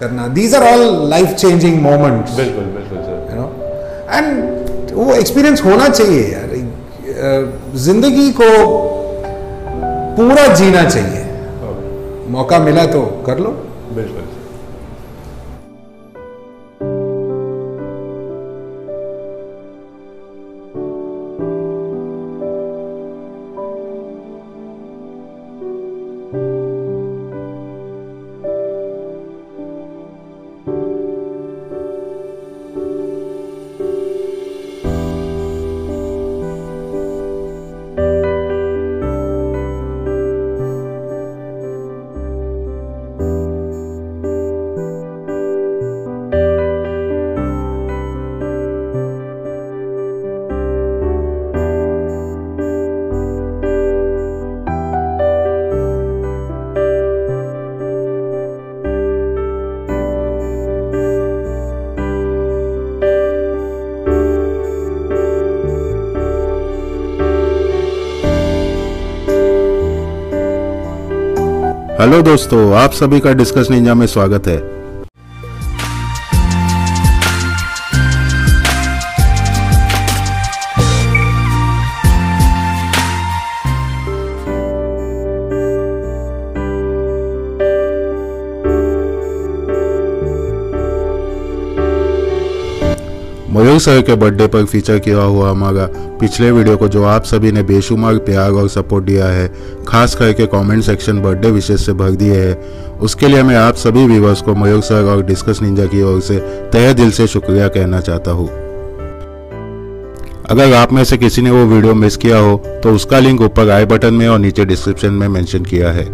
करना, these are all life changing moments. बिल्कुल बिल्कुल सर, यू नो, एंड वो एक्सपीरियंस होना चाहिए यार, जिंदगी को पूरा जीना चाहिए, मौका मिला तो कर लो। बिल्कुल। हेलो दोस्तों, आप सभी का डिस्कस निंजा में स्वागत है। मयूर सर के बर्थडे पर फीचर किया हुआ हमारा पिछले वीडियो को, जो आप सभी ने बेशुमार प्यार और सपोर्ट दिया है, खास करके कमेंट सेक्शन बर्थडे विशेष से भर दिए है, उसके लिए मैं आप सभी व्यूअर्स को मयूर सर और डिस्कस निंजा की ओर से तहे दिल से शुक्रिया कहना चाहता हूँ। अगर आप में से किसी ने वो वीडियो मिस किया हो तो उसका लिंक ऊपर आई बटन में और नीचे डिस्क्रिप्शन में मेंशन किया है।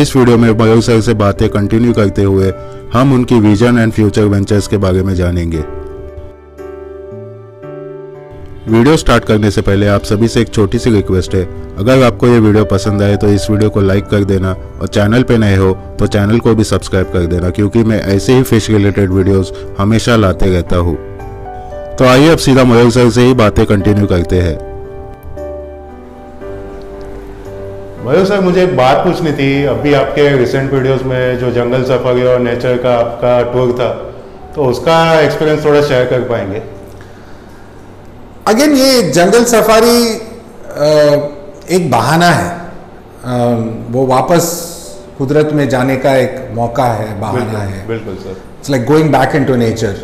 इस वीडियो में मयूर सर से बातें कंटिन्यू करते हुए हम उनकी विजन एंड फ्यूचर वेंचर्स के बारे में जानेंगे। वीडियो स्टार्ट करने से पहले आप सभी से एक छोटी सी रिक्वेस्ट है, अगर आपको ये वीडियो पसंद आए तो इस वीडियो को लाइक कर देना, और चैनल पे नए हो तो चैनल को भी सब्सक्राइब कर देना, क्योंकि मैं ऐसे ही फिश रिलेटेड वीडियोस हमेशा लाते रहता हूँ। तो आइए अब सीधा मयूर सर से ही बातें कंटिन्यू करते हैं। मयूर सर, मुझे एक बात पूछनी थी। अभी आपके रिसेंट वीडियोस में जो जंगल सफारी और नेचर का आपका टूर था, तो उसका एक्सपीरियंस थोड़ा शेयर कर पाएंगे? अगेन, ये जंगल सफारी एक बहाना है, वो वापस कुदरत में जाने का एक मौका है, बहाना है। बिल्कुल sir, it's like going back into nature.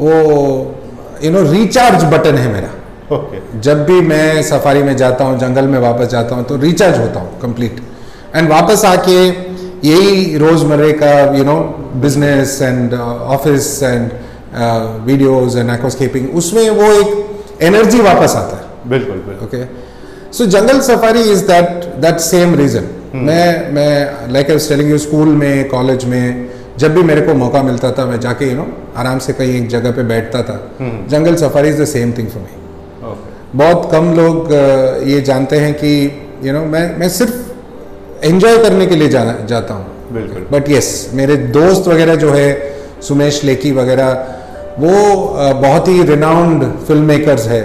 वो यू नो रिचार्ज बटन है मेरा। Okay. जब भी मैं सफारी में जाता हूँ, जंगल में वापस जाता हूँ, तो रिचार्ज होता हूँ कंप्लीट, एंड वापस आके यही रोजमर्रा का you know business and office and videos and aquascaping, उसमें वो एक एनर्जी वापस आता है। बिल्कुल। Okay, so jungle safari is that same reason. मैं like I was telling you, school में, कॉलेज में, जब भी मेरे को मौका मिलता था मैं जाके यू नो आराम से कहीं एक जगह पे बैठता था। Jungle safari is the same thing for me. बहुत कम लोग ये जानते हैं कि यू नो मैं सिर्फ एंजॉय करने के लिए जाता हूँ। बिल्कुल। बट यस, मेरे दोस्त वगैरह जो है, सुमेश लेखी वगैरह, वो बहुत ही रिनाउंड फिल्म मेकर्स है।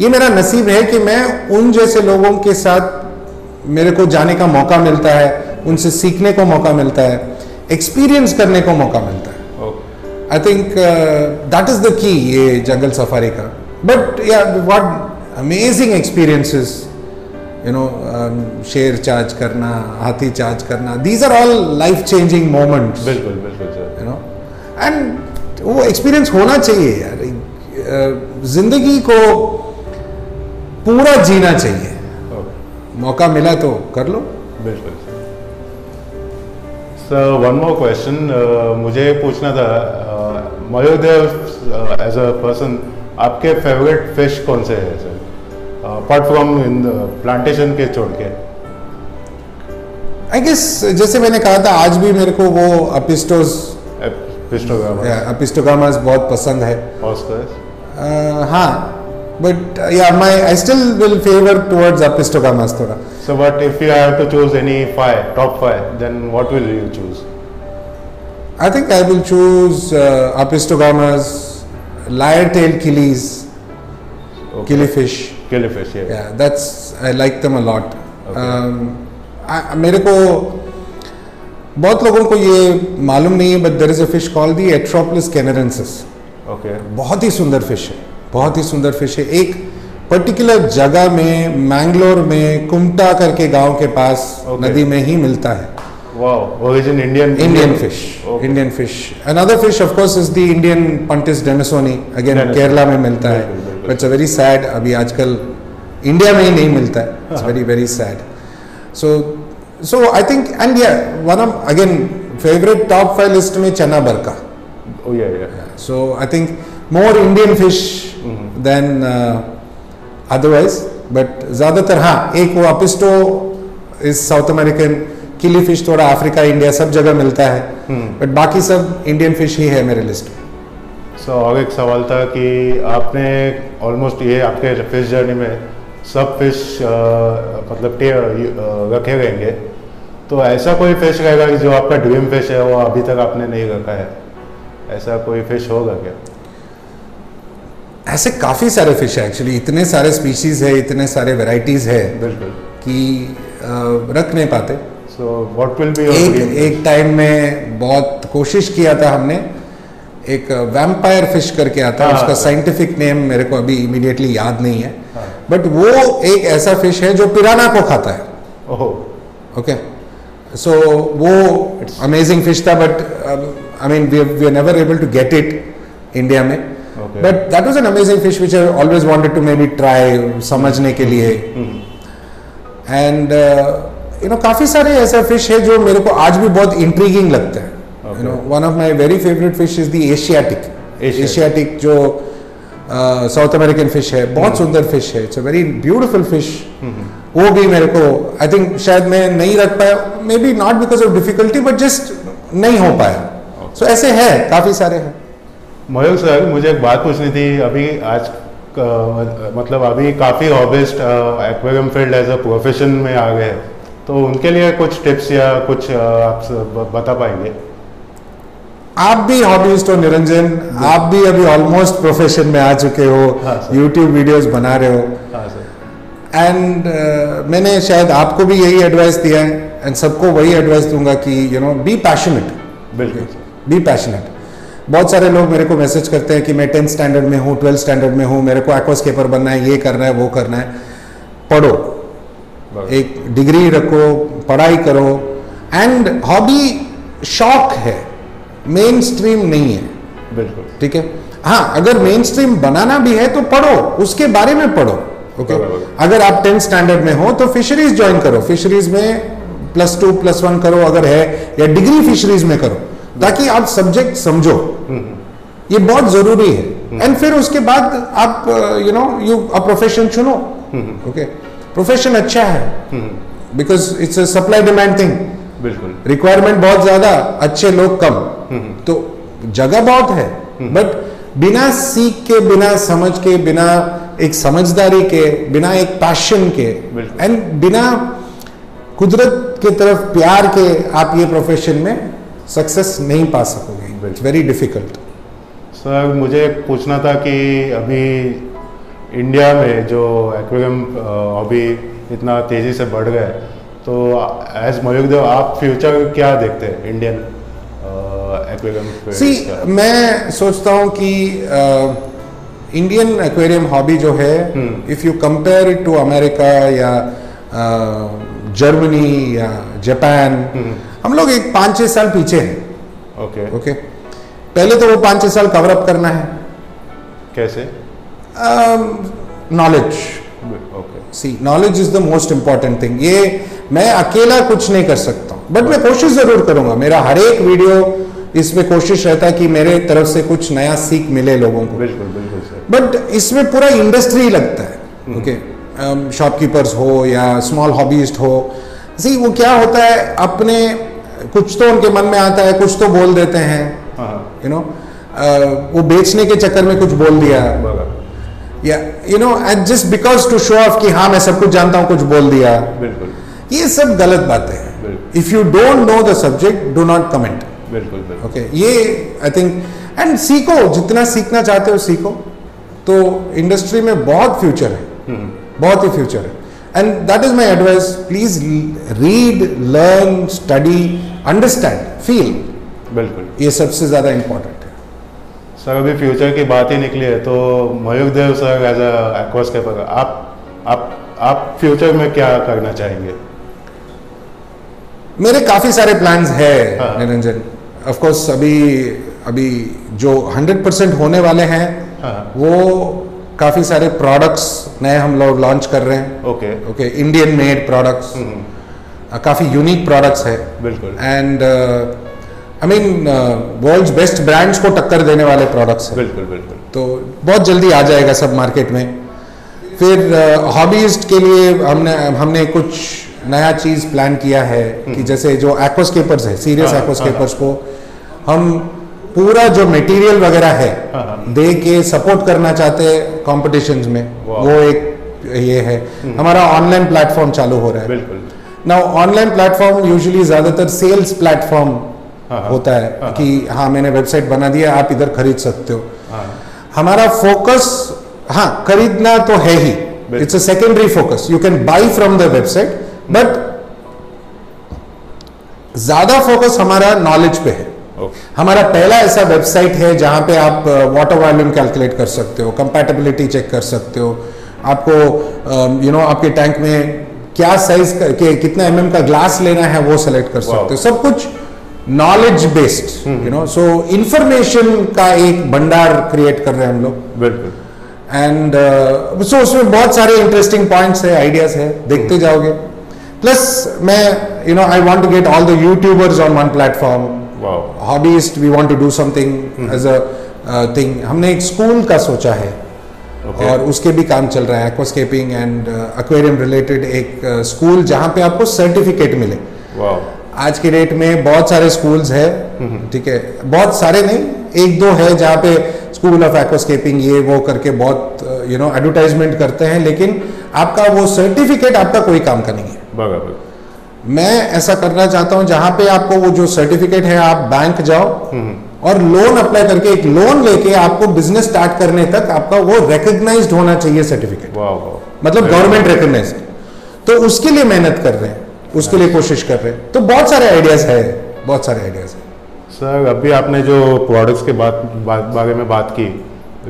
ये मेरा नसीब है कि मैं उन जैसे लोगों के साथ मेरे को जाने का मौका मिलता है, उनसे सीखने को मौका मिलता है, एक्सपीरियंस करने को मौका मिलता है। I think that is the key ये जंगल सफारी का। But yeah, what amazing experiences, शेर चार्ज करना, हाथी चार्ज करना, these are all life changing moments। बिल्कुल बिल्कुल सर, you know and वो experience होना चाहिए यार, जिंदगी को पूरा जीना चाहिए। मौका मिला तो कर लो। बिल्कुल। So one more question, मुझे पूछना था, Mayur Dev as a person, आपके फेवरेट फिश कौन से हैं सर, अपार्ट फ्रॉम प्लांटेशन के छोड़ के? आई गेस, जैसे मैंने कहा था, आज भी मेरे को वो अपिस्टोग्रामास बहुत पसंद है। हाँ, but yeah I still will favour towards apistogrammas थोड़ा। So but if you have to choose any top 5, then what will you choose? I think I will choose apistogrammas, Lyre tail killies, okay. Killifish, yeah. That's I like them a lot. मेरे को बहुत लोगों को ये मालूम नहीं है, but there is a fish called the एट्रोपलिस canarensis. Okay, बहुत ही सुंदर फिश है, बहुत ही सुंदर फिश है. एक पर्टिकुलर जगह में मैंगलोर में कुमटा करके गांव के पास नदी में ही मिलता है. Wow, origin Indian fish, Indian fish. Another fish of course is the Indian पंटिस denisonii, again Kerala में मिलता है. इट्स अ वेरी सैड, अभी आजकल इंडिया में ही नहीं मिलता है. It's very very sad. So I think and yeah one of again favourite top 5 list में चना barca. So I think more Indian fish than otherwise, but ज़्यादातर हाँ एक वो अपिस्टो इस साउथ अमेरिकन किली फिश, थोड़ा अफ्रीका इंडिया सब जगह मिलता है, बट बाकी सब इंडियन फिश ही है मेरे लिस्ट में. सो और एक सवाल था कि आपने ऑलमोस्ट ये आपके फिश जर्नी में सब फिश मतलब रखे रहेंगे, तो ऐसा कोई फिश रहेगा कि जो आपका ड्रीम फिश है वो अभी तक आपने नहीं रखा है, ऐसा कोई फिश होगा क्या? ऐसे काफ़ी सारे फिश है एक्चुअली, इतने सारे स्पीशीज़ है, इतने सारे वेराइटीज़ है कि रख नहीं पाते. सो व्हाट विल बी एक टाइम में बहुत कोशिश किया था हमने, एक वैम्पायर फिश करके आता है, उसका साइंटिफिक नेम मेरे को अभी इमीडिएटली याद नहीं है, बट वो एक ऐसा फिश है जो पिराना को खाता है. ओके, सो वो अमेजिंग फिश था, but I mean we are never able to get it India में, but that was an amazing fish which I always wanted to maybe try समझने के लिए. एंड यू नो काफ़ी सारे ऐसे fish है जो मेरे को आज भी बहुत इंट्रीगिंग लगते हैं. You know, one of my very favorite fish is the Asiatic जो साउथ अमेरिकन फिश है, बहुत सुंदर फिश है. It's a very beautiful fish. वो भी मेरे को आई थिंक शायद मैं नहीं रख पाया, maybe not because of difficulty, but just नहीं हो पाया. सो ऐसे है काफ़ी सारे हैं. मयूर सर, मुझे एक बात पूछनी थी. अभी आज मतलब अभी काफ़ी hobbyist aquarium field as a profession में आ गए, तो उनके लिए कुछ टिप्स या कुछ आप बता पाएंगे? आप भी हॉबीस्ट हो निरंजन, आप भी अभी ऑलमोस्ट प्रोफेशन में आ चुके हो, यूट्यूब वीडियोस बना रहे हो, एंड मैंने शायद आपको भी यही एडवाइस दिया है एंड सबको वही एडवाइस दूंगा कि यू नो बी पैशनेट. बिल्कुल, बी पैशनेट. बहुत सारे लोग मेरे को मैसेज करते हैं कि मैं 10th स्टैंडर्ड में हूँ, 12th स्टैंडर्ड में हूँ, मेरे को एक्वास्केपर बनना है, ये करना है, वो करना है. पढ़ो, एक डिग्री रखो, पढ़ाई करो, एंड हॉबी शौक है, मेन स्ट्रीम नहीं है. बिल्कुल, ठीक है. हाँ, अगर मेन स्ट्रीम बनाना भी है तो पढ़ो, उसके बारे में पढ़ो. ओके, अगर आप 10th स्टैंडर्ड में हो तो फिशरीज ज्वाइन करो, फिशरीज में +2 +1 करो अगर है, या डिग्री फिशरीज में करो, ताकि आप सब्जेक्ट समझो. ये बहुत जरूरी है. एंड फिर उसके बाद आप you know you a profession चुनो. ओके, प्रोफेशन अच्छा है because it's a supply demand thing. बिल्कुल, रिक्वायरमेंट बहुत ज्यादा, अच्छे लोग कम, तो जगह बहुत है, बट बिना सीख के, बिना समझ के, बिना एक समझदारी के, बिना एक पैशन के, एंड बिना कुदरत के तरफ प्यार के आप ये प्रोफेशन में सक्सेस नहीं पा सकोगे. It's very difficult. सर, मुझे पूछना था कि अभी इंडिया में जो एक्वेरियम अभी इतना तेजी से बढ़ गया है, तो एज मयूर देव आप फ्यूचर क्या देखते हैं इंडियन एक्वेरियम? सी, मैं सोचता हूँ कि इंडियन एक्वेरियम हॉबी जो है, if you compare it to America या जर्मनी या जापान, हम लोग एक 5-6 साल पीछे हैं. ओके, पहले तो वो 5-6 साल कवर अप करना है. कैसे? Knowledge. Okay, see, knowledge is the most important thing. ये मैं अकेला कुछ नहीं कर सकता, बट मैं कोशिश जरूर करूंगा. मेरा हर एक वीडियो इसमें कोशिश रहता है कि मेरे तरफ से कुछ नया सीख मिले लोगों को. बिल्कुल, बिल्कुल सर. बट इसमें पूरा इंडस्ट्री लगता है. ओके, शॉपकीपर्स हो या स्मॉल हॉबीस्ट हो, सी वो क्या होता है, अपने कुछ तो उनके मन में आता है, कुछ तो बोल देते हैं, यू नो वो बेचने के चक्कर में कुछ बोल दिया, yeah you know and just because to show off कि हाँ मैं सब कुछ जानता हूँ, कुछ बोल दिया. बिल्कुल, ये सब गलत बातें हैं. If you don't know the subject, do not comment. बिल्कुल, ओके, ये आई थिंक. एंड सीखो, जितना सीखना चाहते हो सीखो, तो इंडस्ट्री में बहुत फ्यूचर है, बहुत ही फ्यूचर है. And that is my advice. Please read, learn, study, understand, feel. बिल्कुल, ये सबसे ज़्यादा इम्पोर्टेंट है सर. अभी फ्यूचर की बात ही निकली है तो मयूर देव सर एज अ एक्वास्केपर आप फ्यूचर में क्या करना चाहेंगे? मेरे काफ़ी सारे प्लान्स हैं निरंजन. ऑफ कोर्स अभी जो 100% होने वाले हैं वो काफ़ी सारे प्रोडक्ट्स नए हम लोग लॉन्च कर रहे हैं. Okay okay, Indian made products, काफ़ी यूनिक प्रोडक्ट्स है. बिल्कुल. And I mean world's best brands को टक्कर देने वाले प्रोडक्ट्स हैं. बिल्कुल बिल्कुल. तो बहुत जल्दी आ जाएगा सब मार्केट में. फिर हॉबीज के लिए हमने कुछ नया चीज़ प्लान किया है कि जैसे जो एक्वास्केपर्स है, सीरियस एक्वास्केपर्स को हम पूरा जो मटेरियल वगैरह है दे के सपोर्ट करना चाहते हैं कॉम्पिटिशन्स में. वो एक ये है. हमारा ऑनलाइन प्लेटफॉर्म चालू हो रहा है. बिल्कुल. नाउ ऑनलाइन प्लेटफॉर्म यूजुअली ज़्यादातर सेल्स प्लेटफॉर्म होता है कि हाँ मैंने वेबसाइट बना दिया, आप इधर खरीद सकते हो. हमारा फोकस हाँ खरीदना तो है ही, it's a secondary focus. You can buy from the website, but ज़्यादा फोकस हमारा नॉलेज पे है. Okay. हमारा पहला ऐसा वेबसाइट है जहाँ पे आप वाटर वॉल्यूम कैलकुलेट कर सकते हो, कंपैटिबिलिटी चेक कर सकते हो, आपको आपके टैंक में क्या साइज के कितना mm का ग्लास लेना है वो सेलेक्ट कर सकते हो. सब कुछ नॉलेज बेस्ड, सो इंफॉर्मेशन का एक भंडार क्रिएट कर रहे हैं हम लोग. बिल्कुल. एंड सो उसमें बहुत सारे इंटरेस्टिंग पॉइंट्स है, आइडियाज है, देखते जाओगे. प्लस मैं I want to get all the YouTubers on one platform. Hobbyist we want to do something as a thing. हमने एक स्कूल का सोचा है. Okay. और उसके भी काम चल रहा है, एक्वास्केपिंग एंड एक्वेरियम रिलेटेड एक स्कूल जहाँ पे आपको सर्टिफिकेट मिले. wow. आज के डेट में बहुत सारे स्कूल्स है. ठीक है, बहुत सारे नहीं, एक दो है जहाँ पे स्कूल ऑफ एक्वास्केपिंग ये वो करके बहुत एडवर्टाइजमेंट करते हैं, लेकिन आपका वो सर्टिफिकेट आपका कोई काम का नहीं है. बराबर. मैं ऐसा करना चाहता हूं जहां पे आपको वो जो सर्टिफिकेट है, आप बैंक जाओ और लोन अप्लाई करके एक लोन लेके आपको बिजनेस स्टार्ट करने तक आपका वो रिकॉग्नाइज्ड होना चाहिए सर्टिफिकेट. मतलब गवर्नमेंट रिकॉग्नाइज्ड. तो उसके लिए मेहनत कर रहे हैं, उसके लिए कोशिश कर रहे हैं. तो बहुत सारे आइडियाज है, बहुत सारे आइडियाज है सर. अभी आपने जो प्रोडक्ट्स के बारे में बात की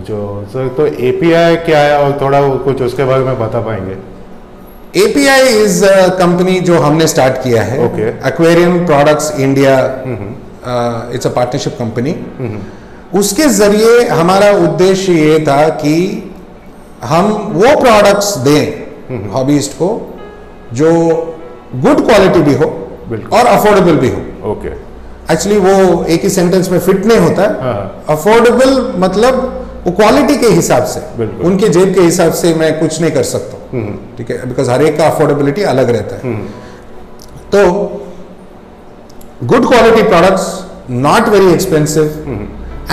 जो सर, तो एपीआई क्या है और थोड़ा कुछ उसके बारे में बता पाएंगे? API इज कंपनी जो हमने स्टार्ट किया है. Aquarium products India, it's a partnership company. उसके जरिए हमारा उद्देश्य ये था कि हम वो प्रोडक्ट्स दें हॉबीस्ट को जो गुड क्वालिटी भी हो और अफोर्डेबल भी हो. ओके. एक्चुअली वो एक ही सेंटेंस में फिट नहीं होता. अफोर्डेबल मतलब वो क्वालिटी के हिसाब से, उनके जेब के हिसाब से मैं कुछ नहीं कर सकता. ठीक है, बिकॉज हर एक का अफोर्डेबिलिटी अलग रहता है. तो good quality products, not very expensive,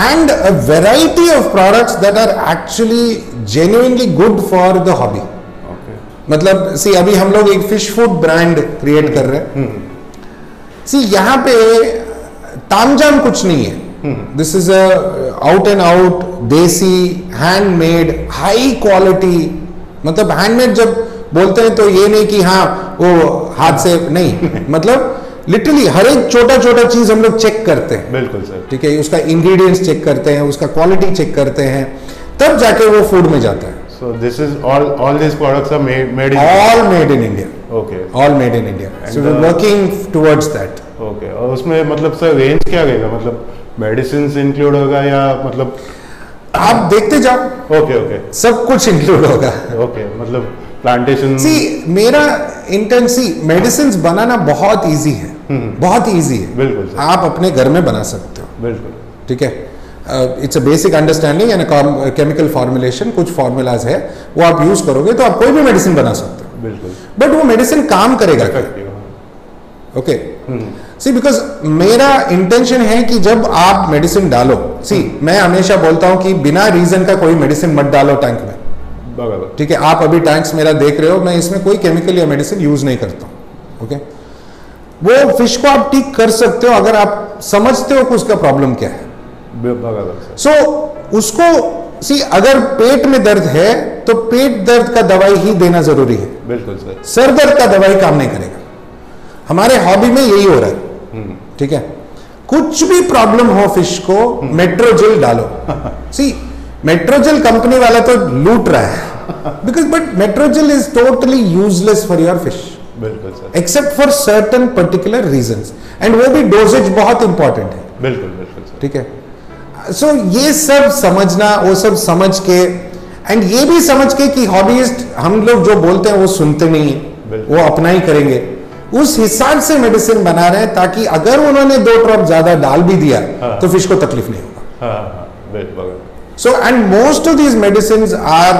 and a variety of products that are actually genuinely good for the hobby. मतलब सी अभी हम लोग एक फिश फूड ब्रांड क्रिएट कर रहे हैं. सी यहाँ पे तामझाम कुछ नहीं है. This is a out and out desi handmade high quality. मतलब हैंडमेड जब बोलते हैं तो ये नहीं कि हाँ वो हाथ से नहीं, मतलब लिटरली हर एक छोटा छोटा चीज हम लोग चेक करते हैं. बिल्कुल सर. ठीक है, उसका इंग्रेडिएंट्स चेक करते हैं, उसका क्वालिटी चेक करते हैं, तब जाके वो फूड में जाता है. So this is all these products are made in India. Okay. All made in India. So we're working towards that. Okay. और उसमें मतलब सर रेंज क्या रहेगा? मतलब मेडिसिन्स इंक्लूड होगा या मतलब आप देखते जाओ. ओके ओके, सब कुछ इंक्लूड होगा. ओके, मतलब प्लांटेशन. सी मेरा इंटेंसी मेडिसिन्स बनाना बहुत इजी है, बहुत इजी है. बिल्कुल सर. आप अपने घर में बना सकते हो. बिल्कुल. ठीक है, it's a basic understanding and chemical formulation. कुछ फॉर्मूलाज है वो आप यूज करोगे तो आप कोई भी मेडिसिन बना सकते हो. बिल्कुल. बट वो मेडिसिन काम करेगा. ओके. सी बिकॉज मेरा इंटेंशन है कि जब आप मेडिसिन डालो, सी मैं हमेशा बोलता हूं कि बिना रीजन का कोई मेडिसिन मत डालो टैंक में. बराबर. ठीक है, आप अभी टैंक्स मेरा देख रहे हो, मैं इसमें कोई केमिकल या मेडिसिन यूज नहीं करता. ओके. वो फिश को आप ठीक कर सकते हो अगर आप समझते हो कि उसका प्रॉब्लम क्या है. बराबर. सो उसको सी अगर पेट में दर्द है तो पेट दर्द का दवाई ही देना जरूरी है। बिल्कुल सर, सर दर्द का दवाई काम नहीं करेगा। हमारे हॉबी में यही हो रहा है, ठीक है। कुछ भी प्रॉब्लम हो फिश को मेट्रोजेल डालो। सी मेट्रोजेल कंपनी वाला तो लूट रहा है because, but MetroGel is totally useless for your fish. बिल्कुल sir, except for certain particular reasons, and वो भी डोजेज बहुत इंपॉर्टेंट है। बिल्कुल बिल्कुल सर, ठीक है। सो ये सब समझना, वो सब समझ के, एंड ये भी समझ के कि हॉबीइस्ट हम लोग जो बोलते हैं वो सुनते नहीं है, वो अपना ही करेंगे, उस हिसाब से मेडिसिन बना रहे हैं ताकि अगर उन्होंने 2 ड्रॉप ज्यादा डाल भी दिया तो फिश को तकलीफ नहीं होगा। So and most of these medicine are,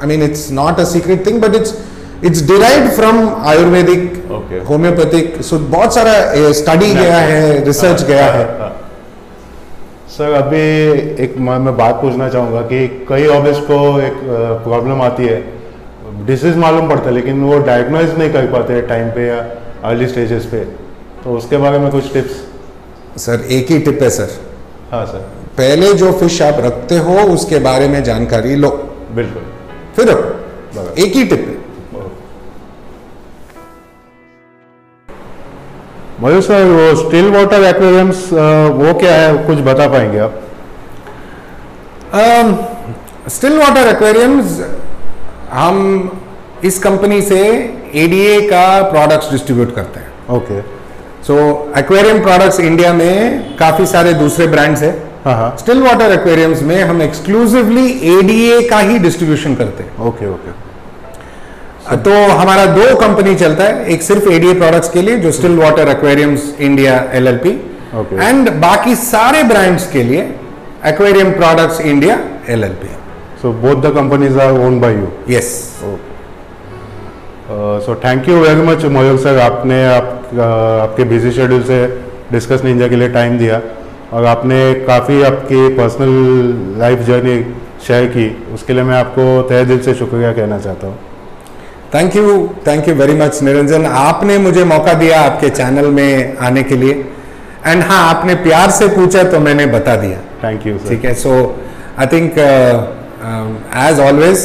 I mean it's not a secret thing but it's derived from Ayurvedic, homeopathic. सो बहुत सारा स्टडी गया है, रिसर्च गया है। सर अभी एक मैं बात पूछना चाहूँगा कि कई हॉबीज़ को एक प्रॉब्लम आती है, डिसीज मालूम पड़ता है लेकिन वो डायग्नोज नहीं कर पाते टाइम पे या अर्ली स्टेजेस पे, तो उसके बारे में कुछ टिप्स? सर एक ही टिप है सर। हाँ सर, पहले जो फिश आप रखते हो उसके बारे में जानकारी लो। बिल्कुल, फिर एक ही टिप है। मयूर सर वो स्टिल वाटर एक्वेरियम्स वो क्या है, कुछ बता पाएंगे आप? स्टिल वाटर एक्वेरियम्स हम इस कंपनी से ADA का प्रोडक्ट्स डिस्ट्रीब्यूट करते हैं। Okay, so aquarium products India में काफ़ी सारे दूसरे ब्रांड्स हैं, स्टिल वाटर एक्वेरियम्स में हम एक्सक्लूसिवली ADA का ही डिस्ट्रीब्यूशन करते हैं। ओके ओके, तो हमारा 2 कंपनी चलता है, एक सिर्फ ADA प्रोडक्ट्स के लिए जो still water aquariums India LLP, एंड बाकी सारे ब्रांड्स के लिए aquarium products India LLP। So both the companies are owned by you? Yes. So thank you very much Mayur sir, आपने आपके बिजी शेड्यूल से डिस्कस निंजा के लिए टाइम दिया और आपने काफ़ी आपकी पर्सनल लाइफ जर्नी शेयर की, उसके लिए मैं आपको तहे दिल से शुक्रिया कहना चाहता हूँ। Thank you very much Niranjan, आपने मुझे मौका दिया आपके चैनल में आने के लिए, एंड हाँ आपने प्यार से पूछा तो मैंने बता दिया। Thank you. ठीक है, so I think as always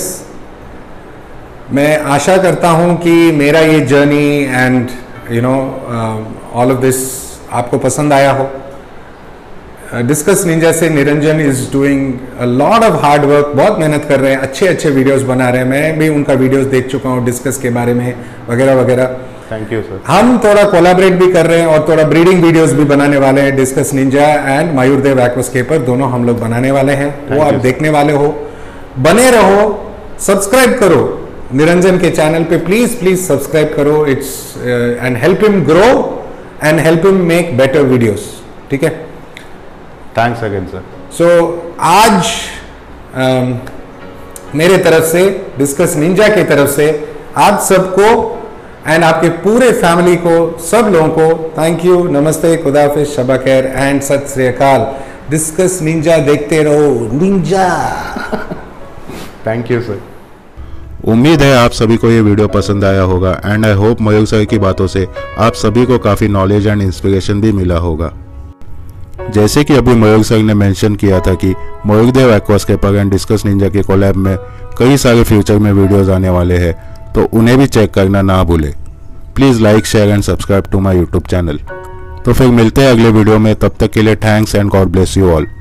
मैं आशा करता हूँ कि मेरा ये journey and you know all of this आपको पसंद आया हो। डिस्कस निंजा से Niranjan is doing a lot of hard work, बहुत मेहनत कर रहे हैं, अच्छे अच्छे वीडियोस बना रहे हैं, मैं भी उनका वीडियोस देख चुका हूँ डिस्कस के बारे में वगैरह वगैरह। Thank you sir. हम थोड़ा कोलैबोरेट भी कर रहे हैं और थोड़ा ब्रीडिंग वीडियोस भी बनाने वाले हैं, discuss Ninja and Mayur Dev aquascaper दोनों हम लोग बनाने वाले हैं। वो आप देखने वाले हो, बने रहो, सब्सक्राइब करो निरंजन के चैनल पे, प्लीज प्लीज सब्सक्राइब करो, it's and help him grow and help him make better videos. ठीक है, थैंक्स अगेन सर। सो आज मेरे तरफ से डिस्कस निंजा के तरफ से आप सबको एंड आपके पूरे फैमिली को, सब लोगों को थैंक यू, नमस्ते, खुदा हाफिज, शबा खैर एंड सत श्री अकाल। डिस्कस निंजा देखते रहो, निंजा। Thank you sir. उम्मीद है आप सभी को ये वीडियो पसंद आया होगा and I hope Mayur sir की बातों से आप सभी को काफ़ी नॉलेज एंड इंस्पिरेशन भी मिला होगा। जैसे कि अभी मयूर सर ने मेंशन किया था कि Mayur Dev aquascaper and discuss Ninja के कोलैब में कई सारे फ्यूचर में वीडियोस आने वाले हैं, तो उन्हें भी चेक करना ना भूलें। Please like, share and subscribe to my YouTube channel. तो फिर मिलते हैं अगले वीडियो में, तब तक के लिए thanks and God bless you all.